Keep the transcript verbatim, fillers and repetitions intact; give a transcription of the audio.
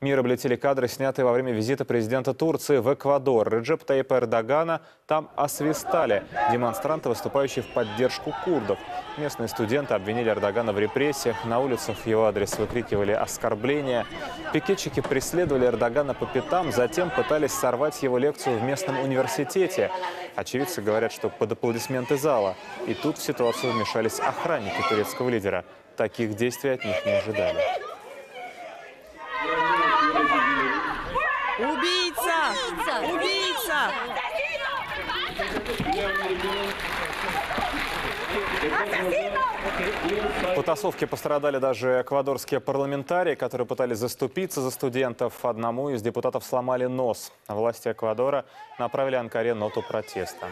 Мир облетели кадры, снятые во время визита президента Турции в Эквадор. Реджепа Тайипа Эрдогана там освистали демонстранты, выступающие в поддержку курдов. Местные студенты обвинили Эрдогана в репрессиях. На улицах в его адрес выкрикивали оскорбления. Пикетчики преследовали Эрдогана по пятам, затем пытались сорвать его лекцию в местном университете. Очевидцы говорят, что под аплодисменты зала. И тут в ситуацию вмешались охранники турецкого лидера. Таких действий от них не ожидали. Убийца! Убийца! В потасовке пострадали даже эквадорские парламентарии, которые пытались заступиться за студентов. Одному из депутатов сломали нос. Власти Эквадора направили Анкаре ноту протеста.